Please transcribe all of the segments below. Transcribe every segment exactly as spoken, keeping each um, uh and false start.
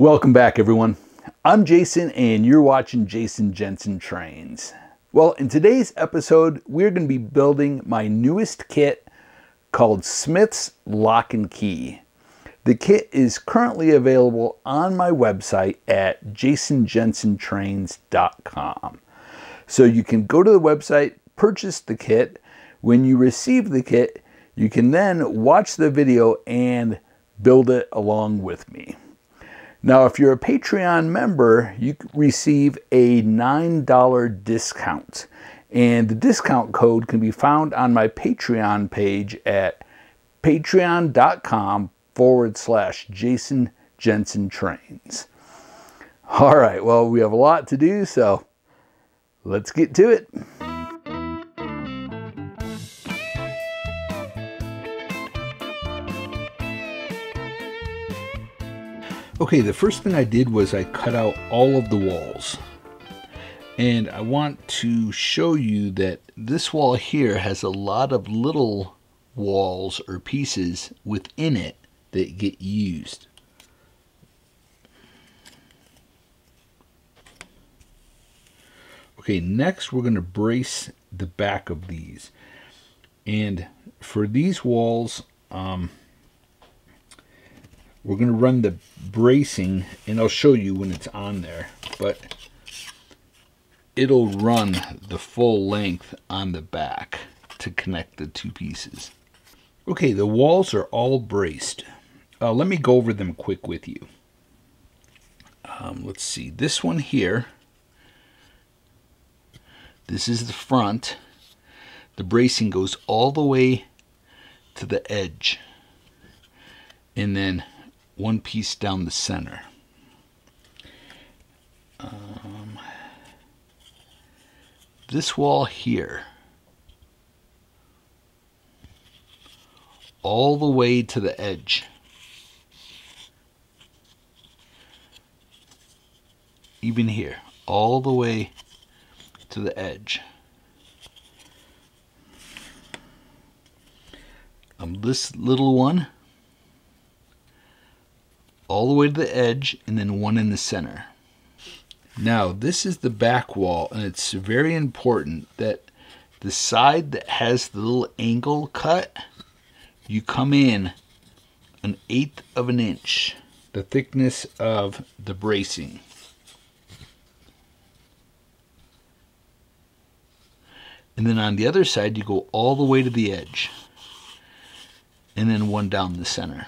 Welcome back, everyone. I'm Jason, and you're watching Jason Jensen Trains. Well, in today's episode, we're going to be building my newest kit called Smith's Lock and Key. The kit is currently available on my website at jason jensen trains dot com. So you can go to the website, purchase the kit. When you receive the kit, you can then watch the video and build it along with me. Now, if you're a Patreon member, you receive a nine dollar discount. And the discount code can be found on my Patreon page at patreon.com forward slash Jason Jensen Trains. All right, well, we have a lot to do, so let's get to it. Okay, the first thing I did was I cut out all of the walls. And I want to show you that this wall here has a lot of little walls or pieces within it that get used. Okay, next we're going to brace the back of these. And for these walls, um, we're going to run the bracing, and I'll show you when it's on there. But it'll run the full length on the back to connect the two pieces. Okay, the walls are all braced. Uh, let me go over them quick with you. Um, let's see, this one here, this is the front. The bracing goes all the way to the edge, and then one piece down the center. Um, This wall here, all the way to the edge, even here, all the way to the edge. Um, this little one, all the way to the edge, and then one in the center. Now, this is the back wall, and it's very important that the side that has the little angle cut, you come in an eighth of an inch, the thickness of the bracing. And then on the other side, you go all the way to the edge, and then one down the center.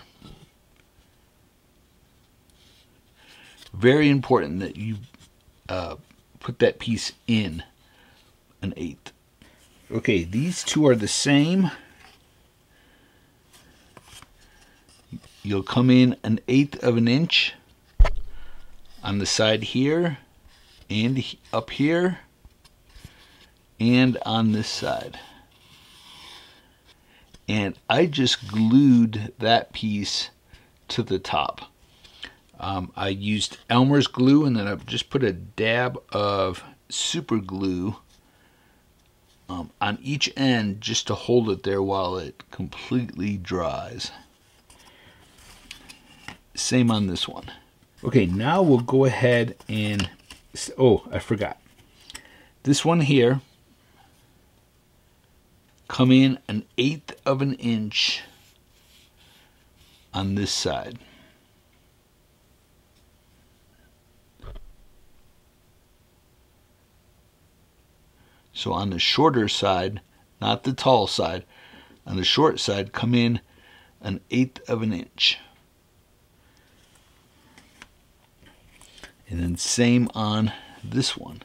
Very important that you Uh, put that piece in an eighth. Okay, these two are the same. You'll come in an eighth of an inch on the side here, and up here, and on this side. And I just glued that piece to the top. Um, I used Elmer's glue, and then I've just put a dab of super glue um, on each end just to hold it there while it completely dries. Same on this one. Okay, now we'll go ahead and, oh, I forgot. This one here, come in an eighth of an inch on this side. So on the shorter side, not the tall side, on the short side, come in an eighth of an inch. And then same on this one.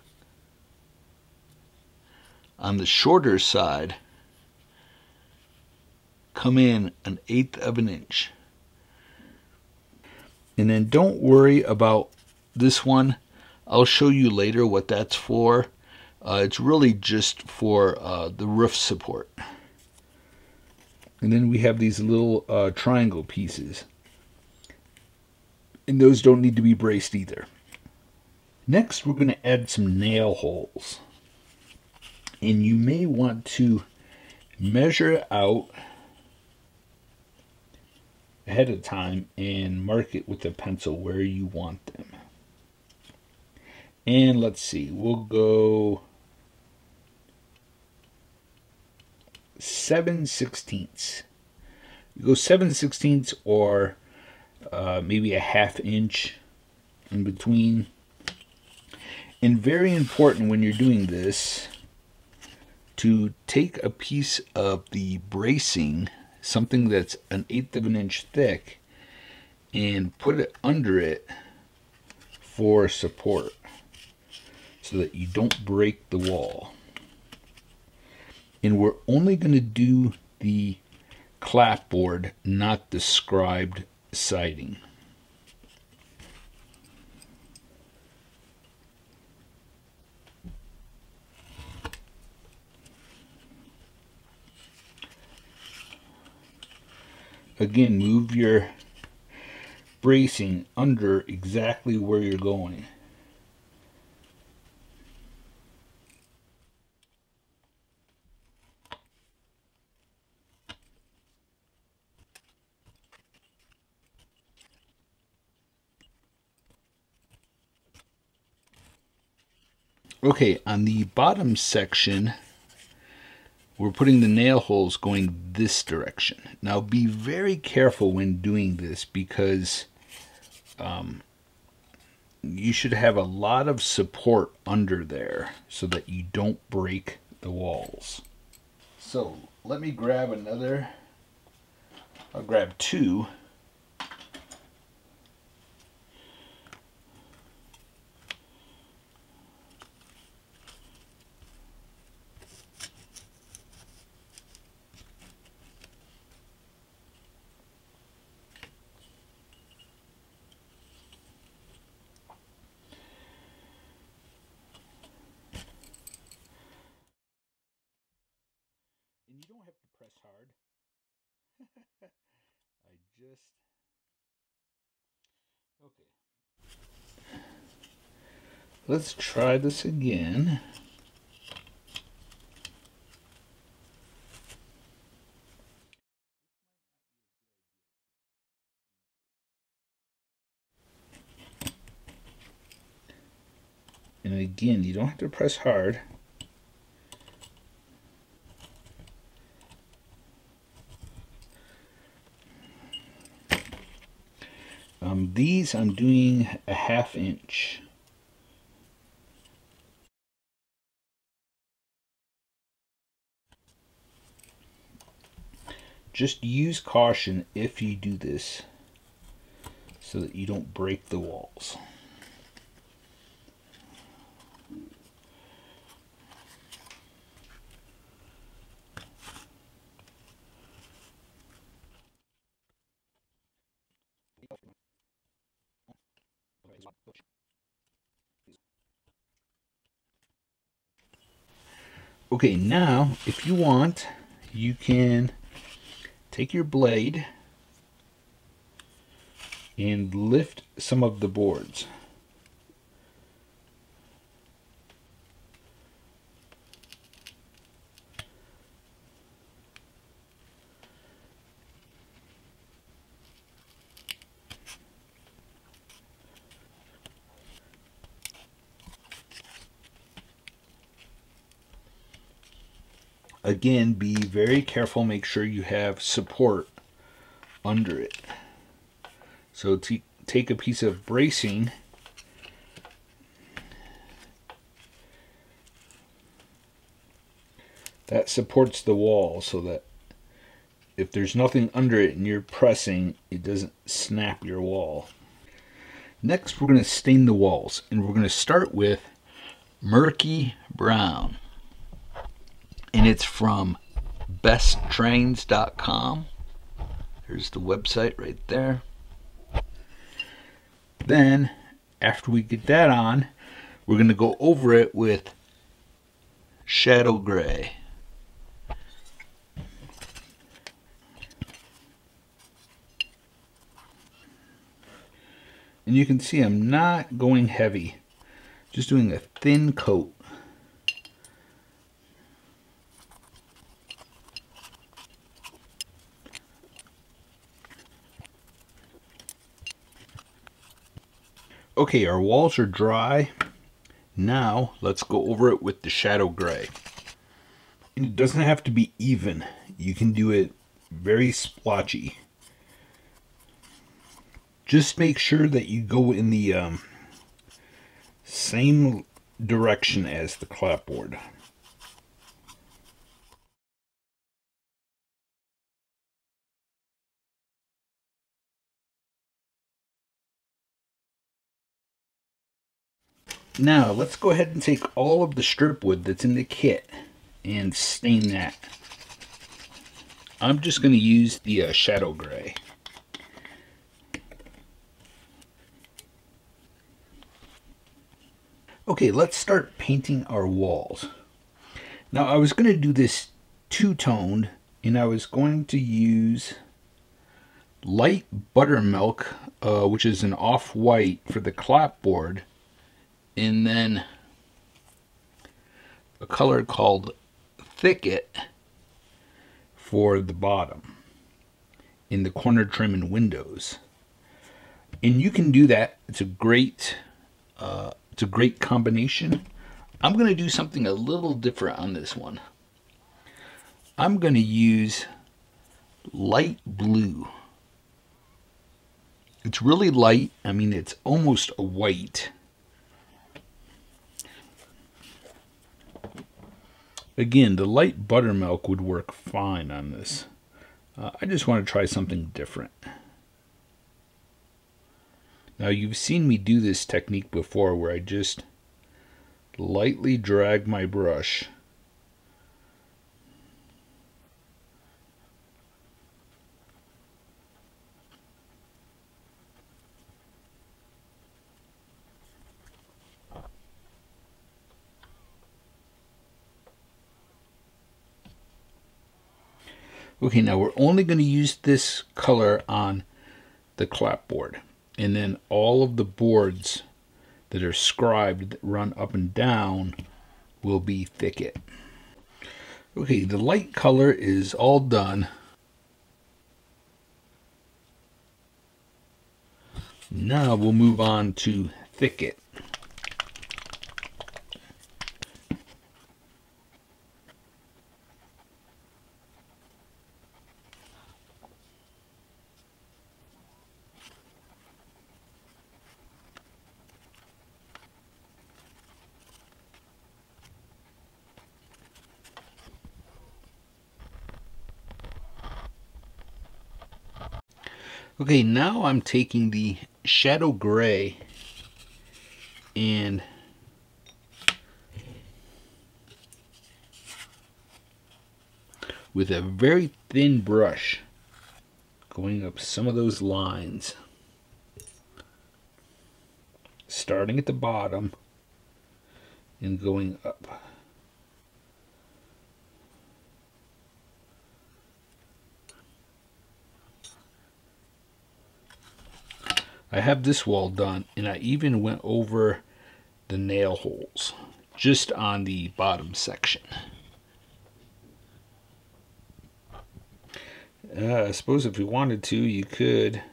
On the shorter side, come in an eighth of an inch. And then don't worry about this one. I'll show you later what that's for. Uh, it's really just for uh, the roof support. And then we have these little uh, triangle pieces. And those don't need to be braced either. Next, we're going to add some nail holes. And you may want to measure out ahead of time and mark it with a pencil where you want them. And let's see, we'll go seven sixteenths. You go seven sixteenths or uh, maybe a half inch in between. And very important when you're doing this to take a piece of the bracing, something that's an eighth of an inch thick, and put it under it for support so that you don't break the wall. And we're only going to do the clapboard, not the scribed siding. Again, move your bracing under exactly where you're going. Okay, on the bottom section, we're putting the nail holes going this direction. Now be very careful when doing this because um, you should have a lot of support under there so that you don't break the walls. So let me grab another, I'll grab two. Just okay. Let's try this again. And again, you don't have to press hard. Um, these I'm doing a half inch. Just use caution if you do this so that you don't break the walls. Okay, now if you want, you can take your blade and lift some of the boards. Again, be very careful, make sure you have support under it. So take a piece of bracing that supports the wall so that if there's nothing under it and you're pressing, it doesn't snap your wall. Next, we're going to stain the walls, and we're going to start with murky brown. And it's from best trains dot com. There's the website right there. Then, after we get that on, we're going to go over it with shadow gray. And you can see I'm not going heavy, just doing a thin coat. Okay, our walls are dry. Now let's go over it with the shadow gray. And it doesn't have to be even. You can do it very splotchy. Just make sure that you go in the um, same direction as the clapboard. Now let's go ahead and take all of the strip wood that's in the kit and stain that. I'm just going to use the uh, shadow gray. Okay, let's start painting our walls. Now I was going to do this two-toned, and I was going to use light buttermilk, uh, which is an off-white, for the clapboard, and then a color called Thicket for the bottom in the corner trim and windows. And you can do that. It's a great uh, it's a great combination. I'm going to do something a little different on this one. I'm going to use light blue. It's really light. I mean, it's almost a white. Again, the light buttermilk would work fine on this. Uh, I just want to try something different. Now, you've seen me do this technique before where I just lightly drag my brush. Okay, now we're only going to use this color on the clapboard. And then all of the boards that are scribed that run up and down will be Thicket. Okay, the light color is all done. Now we'll move on to Thicket. Okay, now I'm taking the shadow gray and with a very thin brush going up some of those lines, starting at the bottom and going up. I have this wall done, and I even went over the nail holes just on the bottom section. Uh, I suppose if you wanted to, you could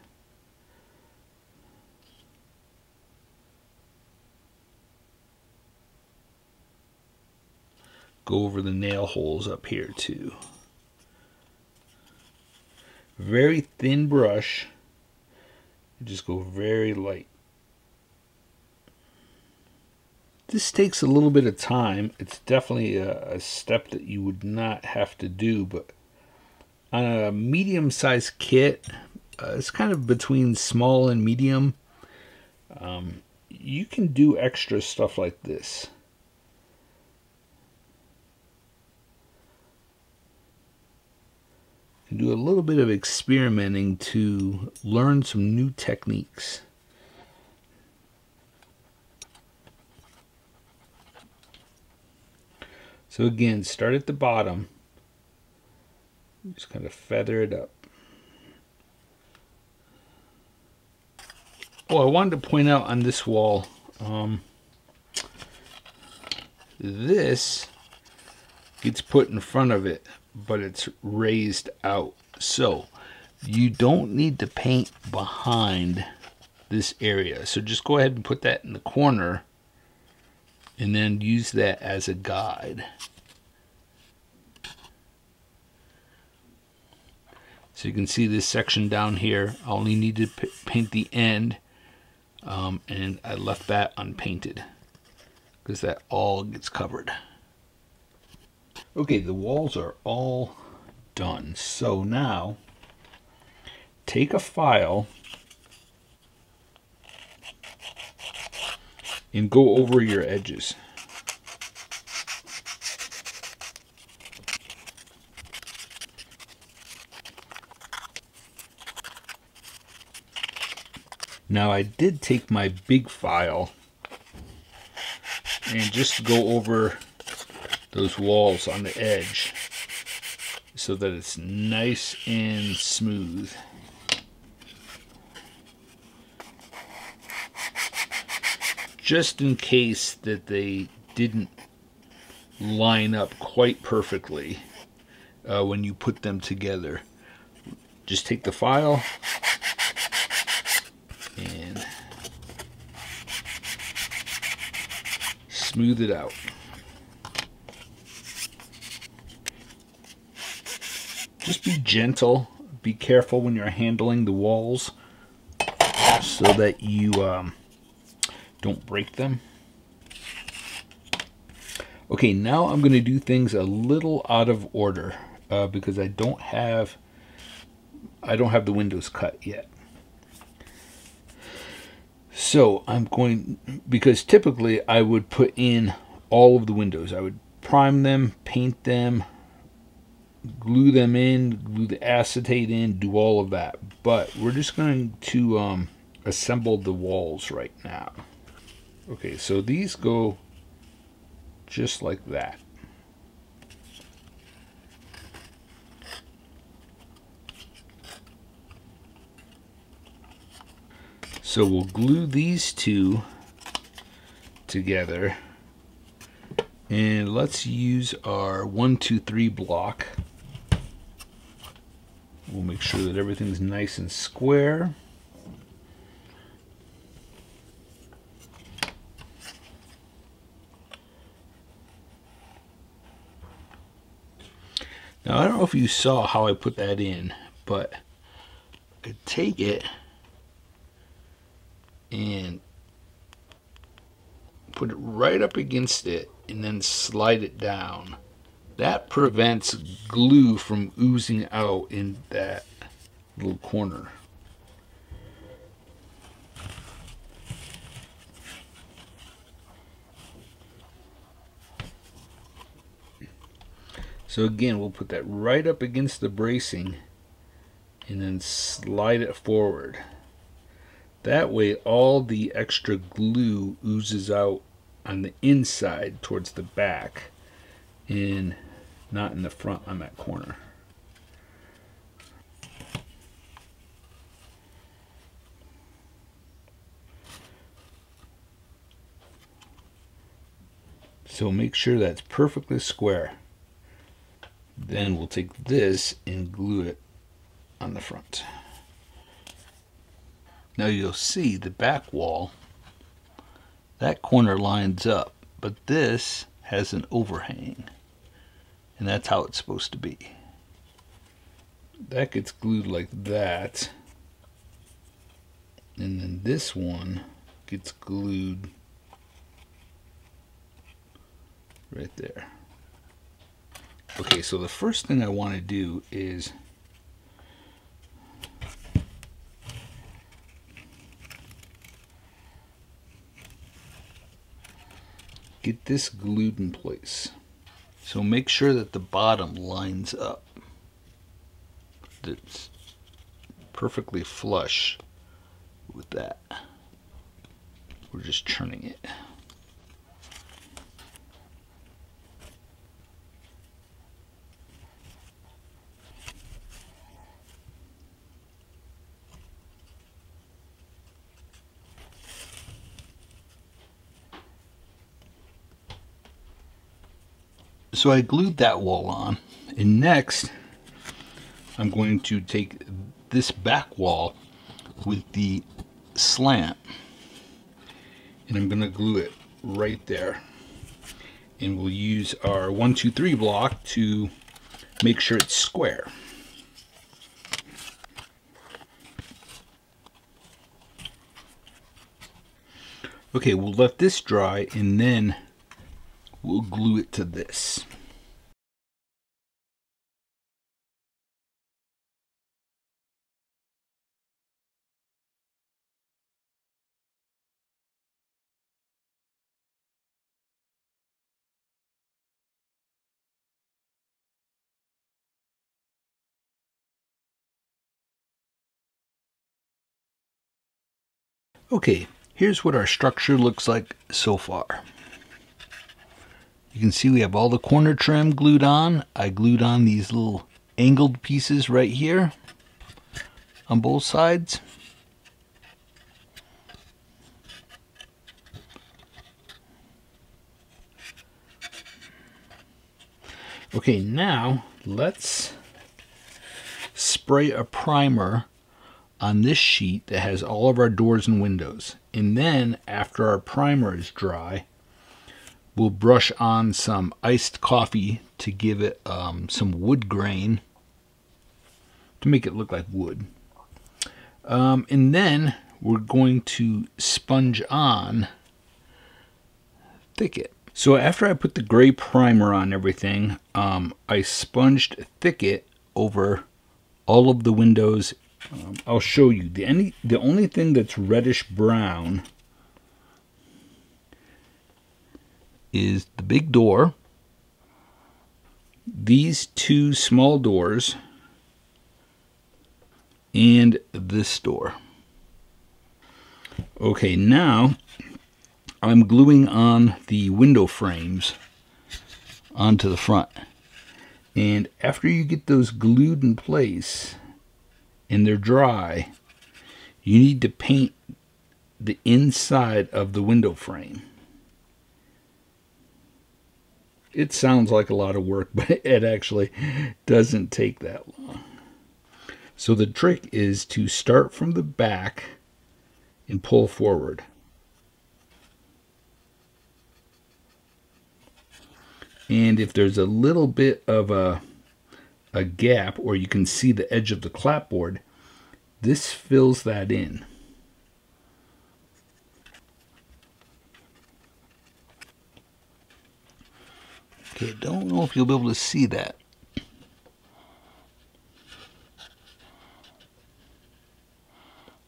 go over the nail holes up here too. Very thin brush. Just go very light. This takes a little bit of time. It's definitely a, a step that you would not have to do, but on a medium-sized kit, uh, it's kind of between small and medium. Um, you can do extra stuff like this. Do a little bit of experimenting to learn some new techniques. So again, start at the bottom, just kind of feather it up. Oh, I wanted to point out on this wall, um, this gets put in front of it, but it's raised out, so you don't need to paint behind this area. So just go ahead and put that in the corner and then use that as a guide. So you can see this section down here. I only need to paint the end, um, and I left that unpainted because that all gets covered. Okay, the walls are all done. So now take a file and go over your edges. Now I did take my big file and just go over those walls on the edge so that it's nice and smooth. Just in case that they didn't line up quite perfectly uh, when you put them together. Just take the file and smooth it out. Just be gentle. Be careful when you're handling the walls so that you um, don't break them. Okay, now I'm going to do things a little out of order uh, because I don't have I don't have the windows cut yet. So I'm going, because typically I would put in all of the windows. I would prime them, paint them, glue them in, glue the acetate in, do all of that. But we're just going to um, assemble the walls right now. Okay, so these go just like that. So we'll glue these two together, and let's use our one, two, three block. We'll make sure that everything's nice and square. Now, I don't know if you saw how I put that in, but I take it and put it right up against it and then slide it down. That prevents glue from oozing out in that little corner. So again, we'll put that right up against the bracing and then slide it forward. That way all the extra glue oozes out on the inside towards the back and not in the front on that corner. So make sure that's perfectly square. Then we'll take this and glue it on the front. Now you'll see the back wall, that corner lines up, but this has an overhang, and that's how it's supposed to be. That gets glued like that, and then this one gets glued right there. Okay, so the first thing I want to do is get this glued in place. So make sure that the bottom lines up. It's perfectly flush with that. We're just churning it. So I glued that wall on, and next I'm going to take this back wall with the slant, and I'm going to glue it right there. And we'll use our one, two, three block to make sure it's square. Okay, we'll let this dry and then we'll glue it to this. Okay, here's what our structure looks like so far. You can see we have all the corner trim glued on. I glued on these little angled pieces right here on both sides. Okay, now let's spray a primer on this sheet that has all of our doors and windows. And then after our primer is dry, we'll brush on some iced coffee to give it um, some wood grain to make it look like wood. Um, and then we're going to sponge on Thicket. So after I put the gray primer on everything, um, I sponged Thicket over all of the windows. Um, I'll show you. The, any, the only thing that's reddish brown is the big door, these two small doors, and this door. Okay, now I'm gluing on the window frames onto the front. And after you get those glued in place, and they're dry, you need to paint the inside of the window frame. It sounds like a lot of work, but it actually doesn't take that long. So the trick is to start from the back and pull forward. And if there's a little bit of a a gap, or you can see the edge of the clapboard, this fills that in. Okay, don't know if you'll be able to see that.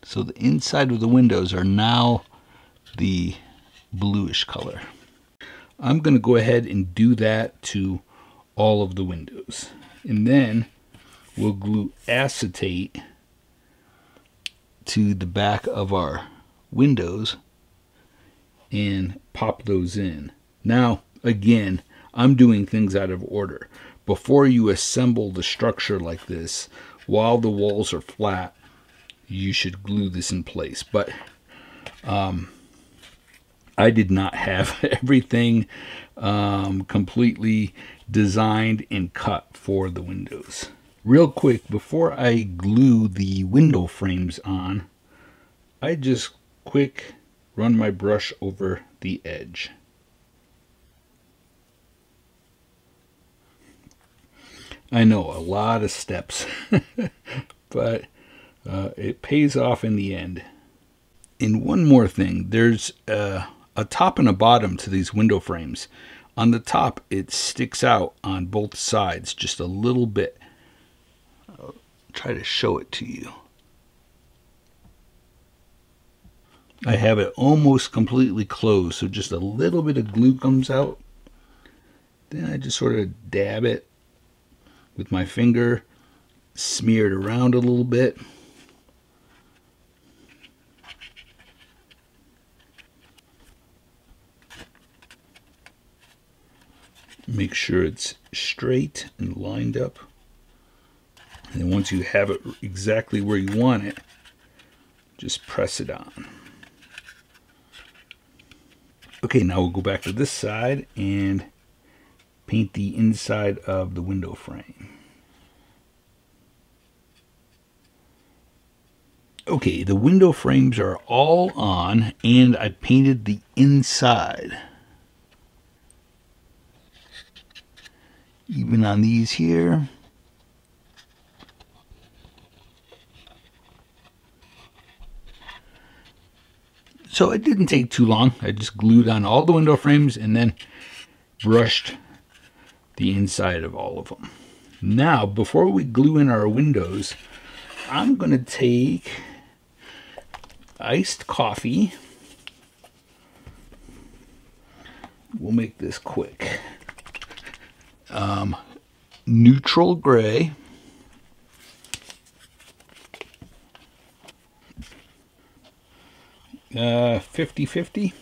So the inside of the windows are now the bluish color. I'm going to go ahead and do that to all of the windows. And then we'll glue acetate to the back of our windows and pop those in. Now, again, I'm doing things out of order. Before you assemble the structure like this, while the walls are flat, you should glue this in place. But um, I did not have everything um, completely designed and cut for the windows. Real quick, before I glue the window frames on, I just quick run my brush over the edge. I know, a lot of steps, but uh, it pays off in the end. And one more thing, there's a, a top and a bottom to these window frames. On the top, it sticks out on both sides just a little bit. I'll try to show it to you. I have it almost completely closed, so just a little bit of glue comes out. Then I just sort of dab it with my finger, smear it around a little bit. Make sure it's straight and lined up. And then once you have it exactly where you want it, just press it on. Okay, now we'll go back to this side and paint the inside of the window frame. Okay, the window frames are all on, and I painted the inside. Even on these here. So it didn't take too long. I just glued on all the window frames and then brushed the inside of all of them. Now, before we glue in our windows, I'm going to take iced coffee. We'll make this quick. Um, neutral gray. fifty fifty,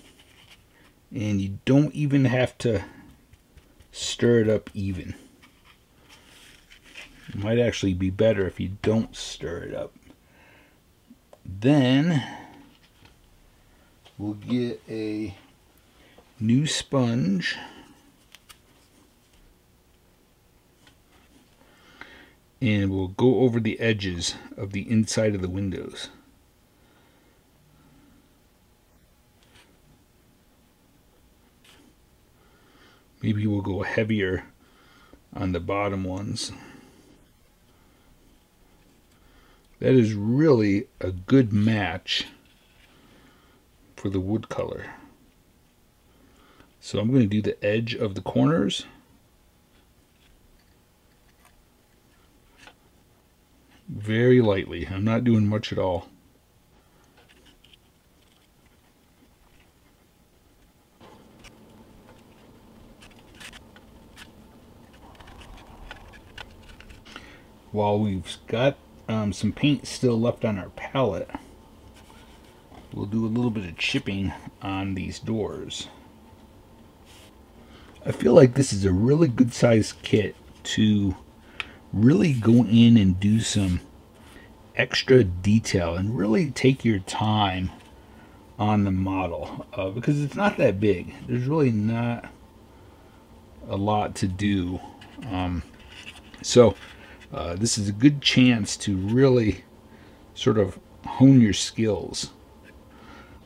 uh, and you don't even have to stir it up even. It might actually be better if you don't stir it up. Then we'll get a new sponge and we'll go over the edges of the inside of the windows. Maybe we'll go heavier on the bottom ones. That is really a good match for the wood color. So I'm going to do the edge of the corners. Very lightly. I'm not doing much at all. While we've got um, some paint still left on our palette, we'll do a little bit of chipping on these doors. I feel like this is a really good size kit to really go in and do some extra detail and really take your time on the model uh, because it's not that big. There's really not a lot to do. Um, so. Uh, this is a good chance to really sort of hone your skills.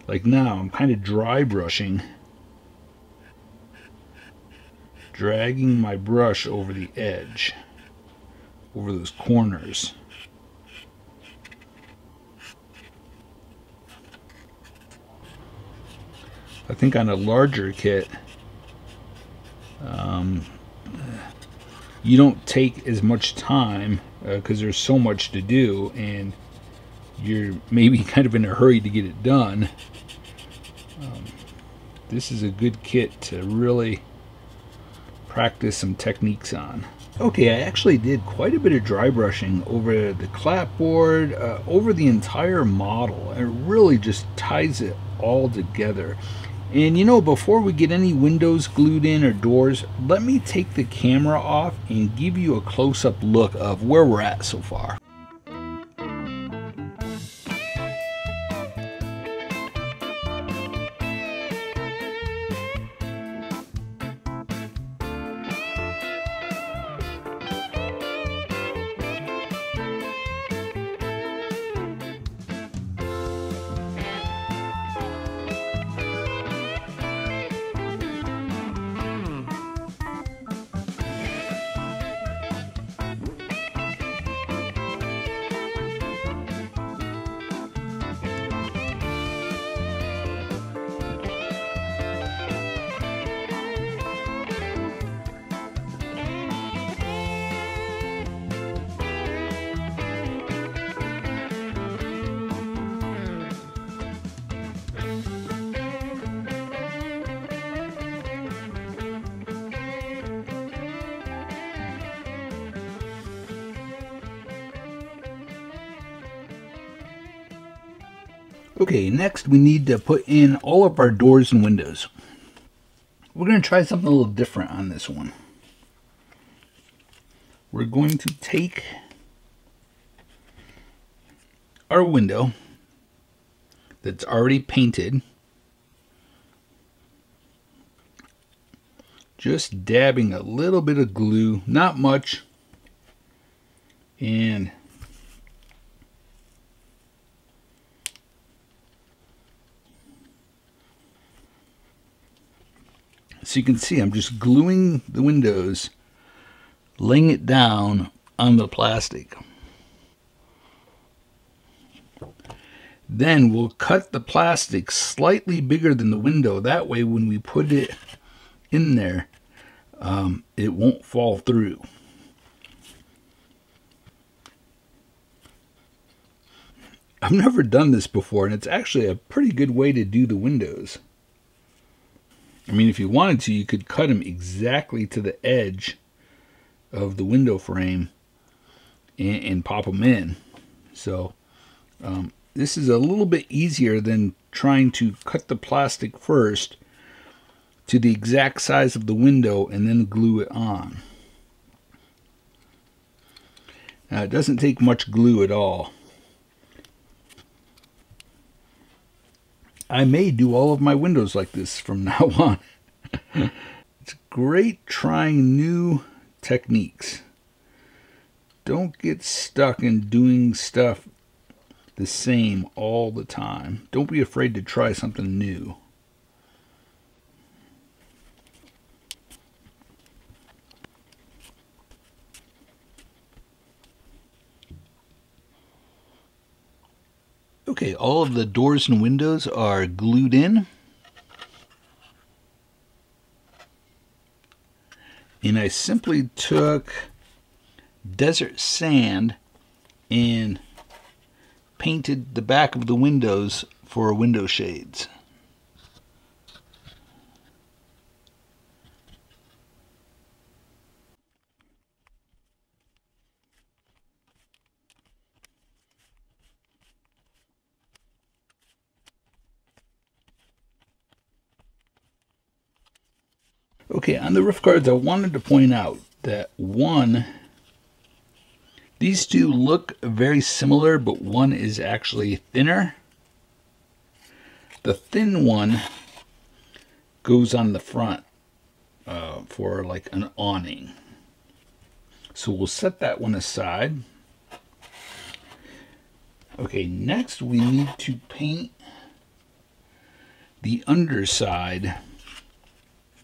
Like now, I'm kind of dry brushing, dragging my brush over the edge, over those corners. I think on a larger kit, um, you don't take as much time because uh, there's so much to do and you're maybe kind of in a hurry to get it done. Um, this is a good kit to really practice some techniques on. Okay, I actually did quite a bit of dry brushing over the clapboard, uh, over the entire model. It really just ties it all together. And you know, before we get any windows glued in or doors, let me take the camera off and give you a close-up look of where we're at so far. Okay, next we need to put in all of our doors and windows. We're going to try something a little different on this one. We're going to take our window that's already painted, just dabbing a little bit of glue, not much, and So you can see I'm just gluing the windows, laying it down on the plastic. Then we'll cut the plastic slightly bigger than the window. That way when we put it in there, um, it won't fall through. I've never done this before, and it's actually a pretty good way to do the windows. I mean, if you wanted to, you could cut them exactly to the edge of the window frame and, and pop them in. So um, this is a little bit easier than trying to cut the plastic first to the exact size of the window and then glue it on. Now, it doesn't take much glue at all. I may do all of my windows like this from now on. It's great trying new techniques. Don't get stuck in doing stuff the same all the time. Don't be afraid to try something new. Okay, all of the doors and windows are glued in. And I simply took desert sand and painted the back of the windows for window shades. Okay, on the roof cards, I wanted to point out that one, these two look very similar, but one is actually thinner. The thin one goes on the front uh, for like an awning. So we'll set that one aside. Okay, next we need to paint the underside.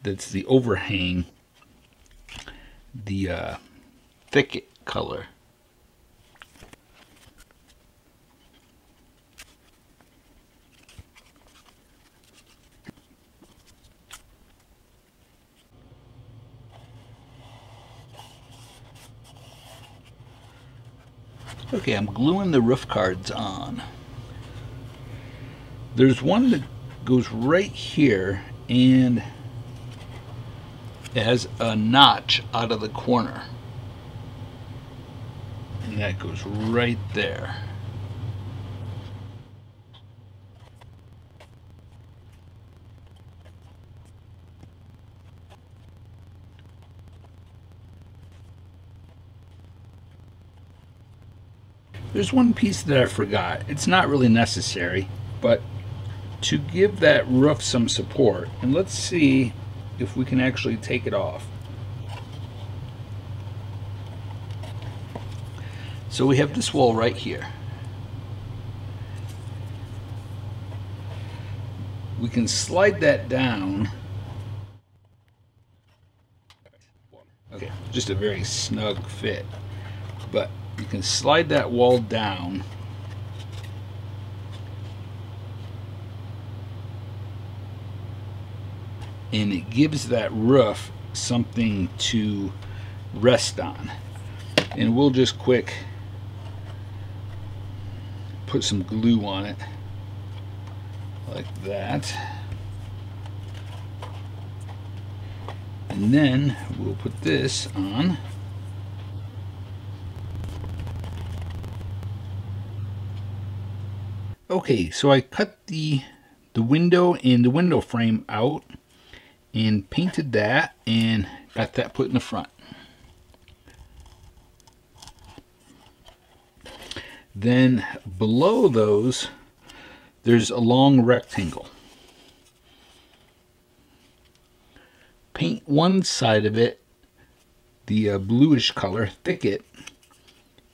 That's the overhang, the uh, thicket color. Okay, I'm gluing the roof cards on. There's one that goes right here, and it has a notch out of the corner, and that goes right there. There's one piece that I forgot. It's not really necessary, but to give that roof some support, and let's see if we can actually take it off. So we have this wall right here. We can slide that down. Okay, just a very snug fit, but you can slide that wall down. And it gives that roof something to rest on. And we'll just quick put some glue on it like that. And then we'll put this on. Okay, so I cut the, the window and the window frame out, and painted that, and got that put in the front. Then below those, there's a long rectangle. Paint one side of it the uh, bluish color, thicket,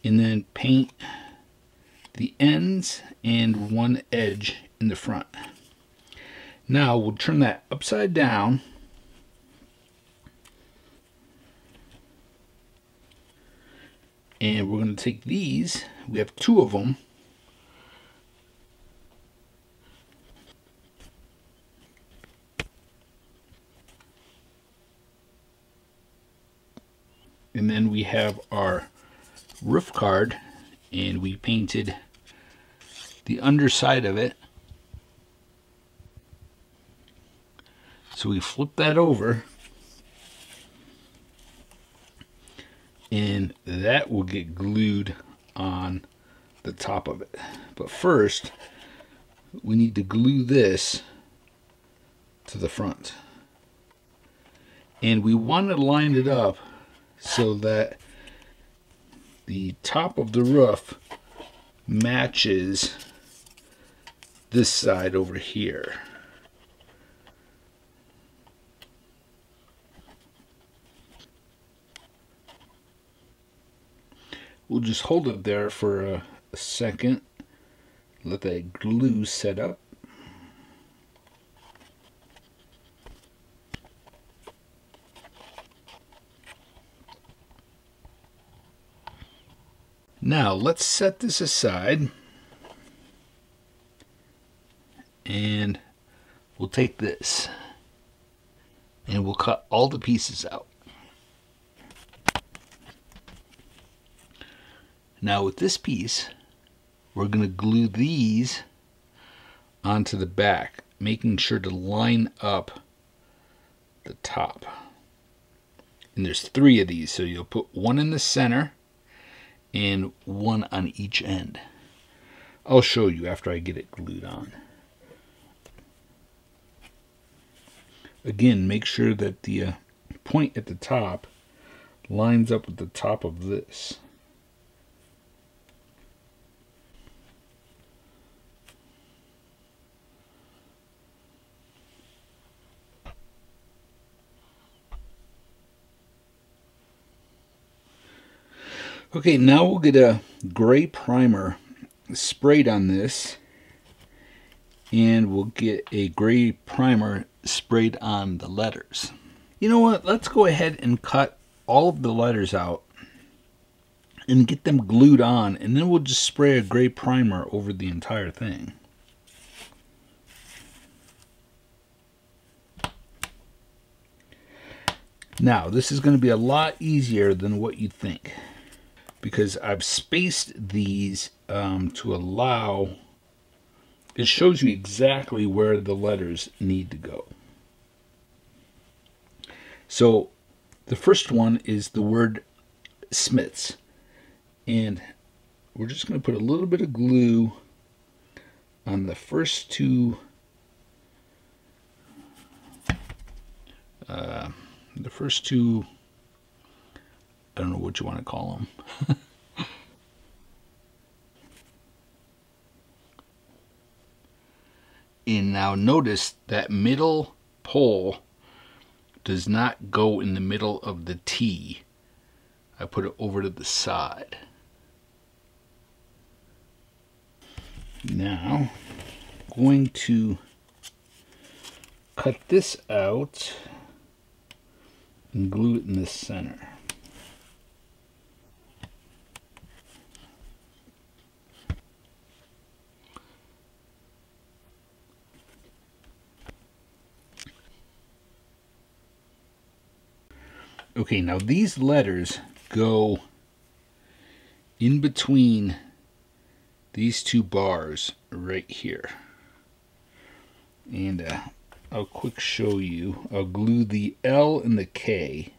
and then paint the ends and one edge in the front. Now we'll turn that upside down And we're going to take these. We have two of them. And then we have our roof card, and we painted the underside of it. So we flip that over, and that will get glued on the top of it. But first, we need to glue this to the front. And we want to line it up so that the top of the roof matches this side over here. We'll just hold it there for a, a second. Let that glue set up. Now let's set this aside, and we'll take this and we'll cut all the pieces out. Now with this piece, we're going to glue these onto the back, making sure to line up the top. And there's three of these, so you'll put one in the center and one on each end. I'll show you after I get it glued on. Again, make sure that the uh, point at the top lines up with the top of this. Okay, now we'll get a gray primer sprayed on this, and we'll get a gray primer sprayed on the letters. You know what? Let's go ahead and cut all of the letters out and get them glued on, and then we'll just spray a gray primer over the entire thing. Now, this is going to be a lot easier than what you think, because I've spaced these um, to allow, it shows you exactly where the letters need to go. So the first one is the word Smith's, and we're just going to put a little bit of glue on the first two, uh, the first two I don't know what you want to call them. And now notice that middle pole does not go in the middle of the T. I put it over to the side. Now, I'm going to cut this out and glue it in the center. Okay, now these letters go in between these two bars right here. And uh, I'll quick show you. I'll glue the L and the K.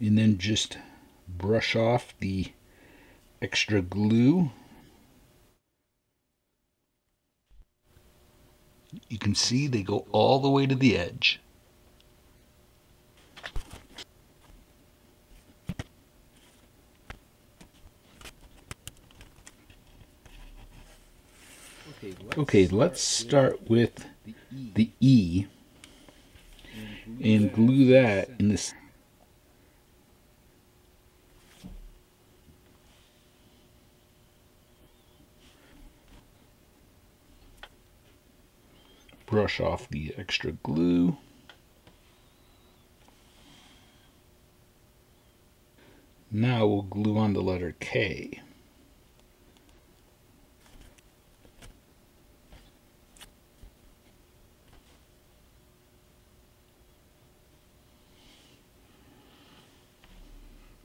And then just brush off the extra glue. You can see they go all the way to the edge. Okay, let's, okay, let's start with the E and glue that in this. brush off the extra glue. Now we'll glue on the letter K.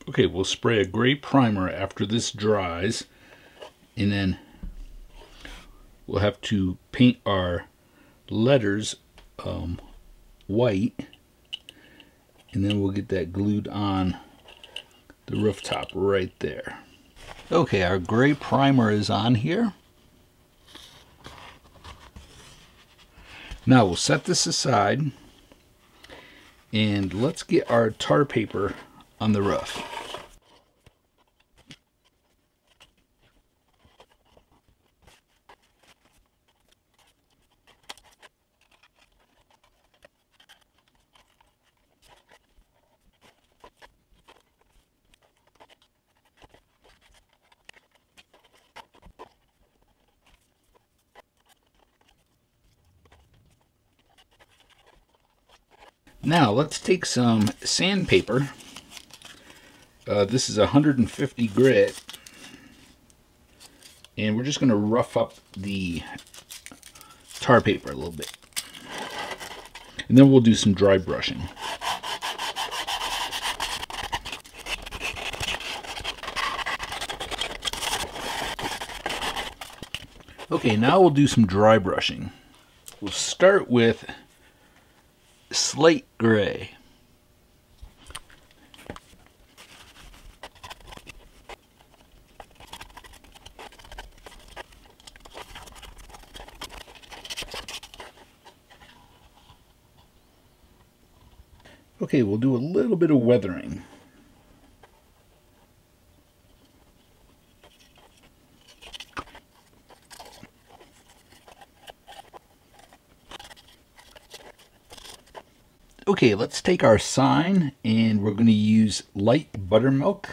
Okay, we'll spray a gray primer after this dries, and then we'll have to paint our letters um, white, and then we'll get that glued on the rooftop right there. Okay, our gray primer is on here. Now we'll set this aside, and let's get our tar paper on the roof. Now let's take some sandpaper. Uh, this is one hundred fifty grit, and we're just going to rough up the tar paper a little bit, and then we'll do some dry brushing. Okay, now we'll do some dry brushing. We'll start with slate gray. Okay, we'll do a little bit of weathering. Okay, let's take our sign, and we're going to use light buttermilk.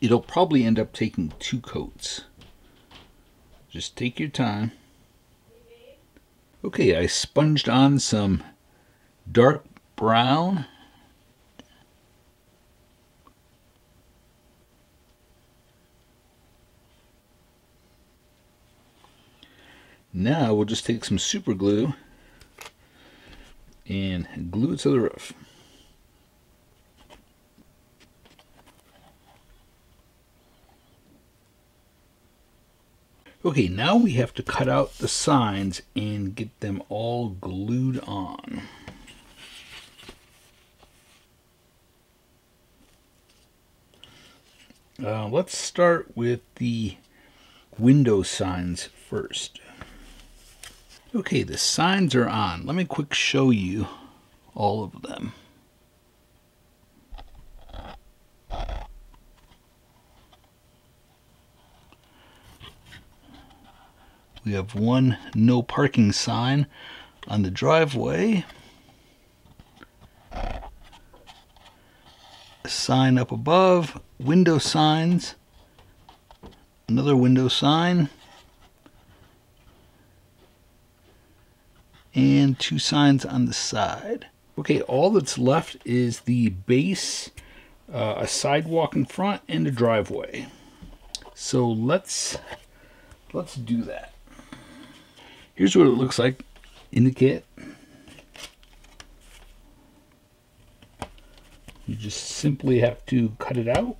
It'll probably end up taking two coats. Just take your time. Okay, I sponged on some dark brown. Now we'll just take some super glue and glue it to the roof. Okay, now we have to cut out the signs and get them all glued on. Uh, let's start with the window signs first. Okay, the signs are on. Let me quick show you all of them. We have one no parking sign on the driveway, a sign up above, window signs, another window sign, and two signs on the side. Okay, all that's left is the base, uh, a sidewalk in front, and a driveway. So let's let's do that. Here's what it looks like in the kit. You just simply have to cut it out.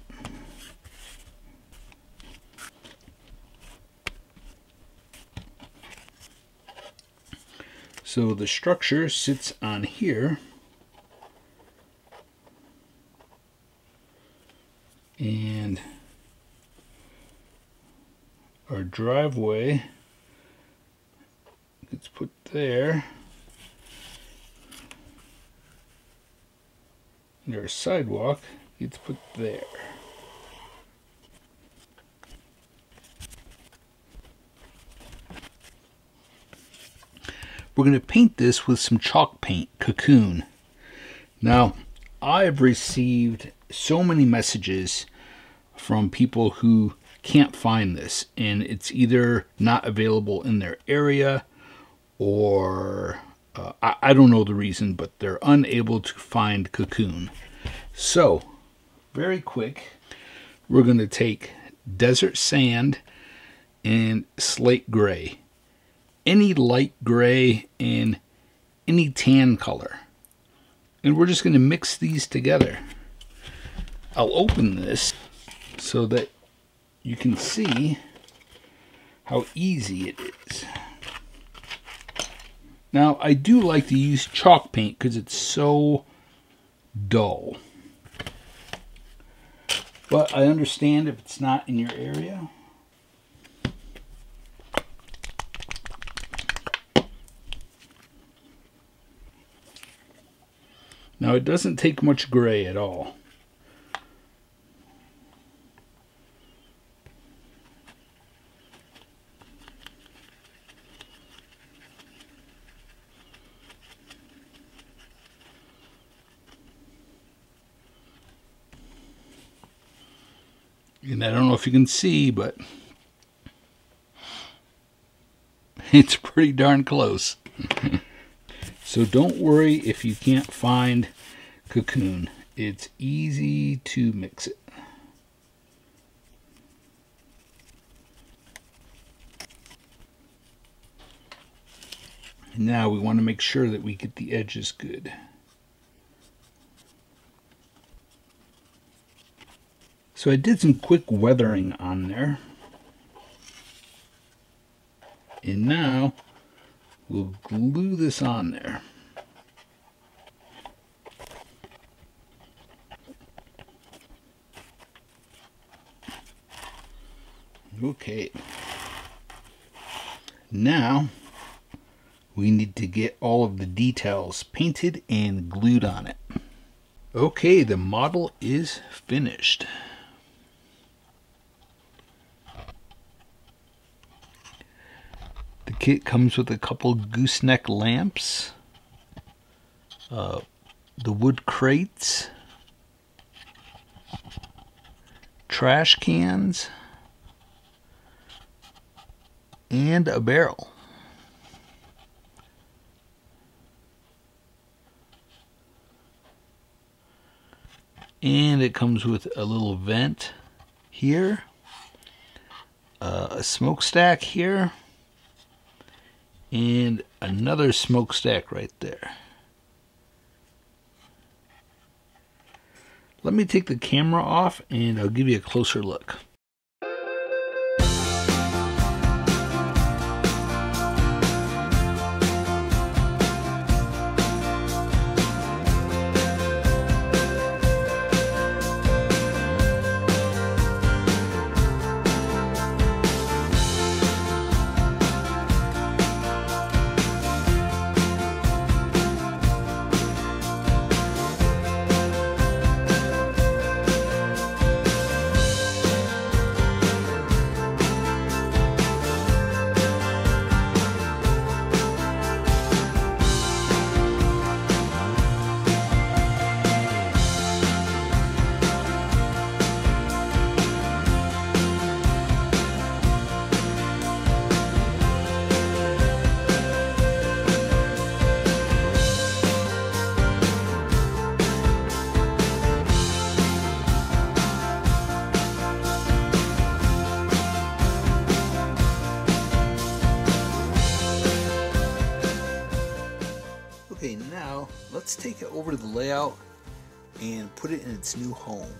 So the structure sits on here, and our driveway gets put there, and our sidewalk gets put there. We're going to paint this with some chalk paint, Cocoon. Now, I've received so many messages from people who can't find this, and it's either not available in their area or uh, I, I don't know the reason, but they're unable to find Cocoon. So very quick, we're going to take desert sand and slate gray, any light gray and any tan color, and we're just going to mix these together. I'll open this so that you can see how easy it is. Now, I do like to use chalk paint because it's so dull. But I understand if it's not in your area. Now, it doesn't take much gray at all. And I don't know if you can see, but it's pretty darn close. So don't worry if you can't find Cocoon. It's easy to mix it. Now we want to make sure that we get the edges good. So I did some quick weathering on there. And now we'll glue this on there. Okay. Now we need to get all of the details painted and glued on it. Okay, the model is finished. Kit comes with a couple gooseneck lamps, uh, the wood crates, trash cans, and a barrel. And it comes with a little vent here, uh, a smokestack here, and another smokestack right there. Let me take the camera off and I'll give you a closer look. Let's take it over to the layout and put it in its new home.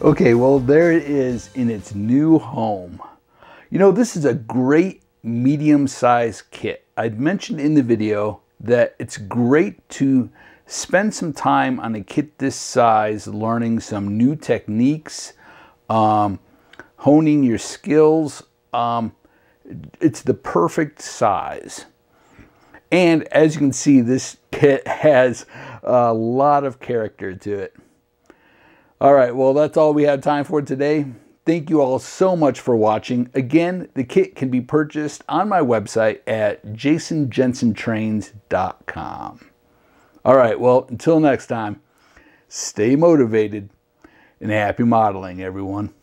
Okay, well, there it is in its new home. You know, this is a great medium-sized kit. I'd mentioned in the video that it's great to spend some time on a kit this size learning some new techniques, um, honing your skills. Um, it's the perfect size. And as you can see, this kit has a lot of character to it. All right, well, that's all we have time for today. Thank you all so much for watching. Again, the kit can be purchased on my website at jason jensen trains dot com. All right, well, until next time, stay motivated and happy modeling, everyone.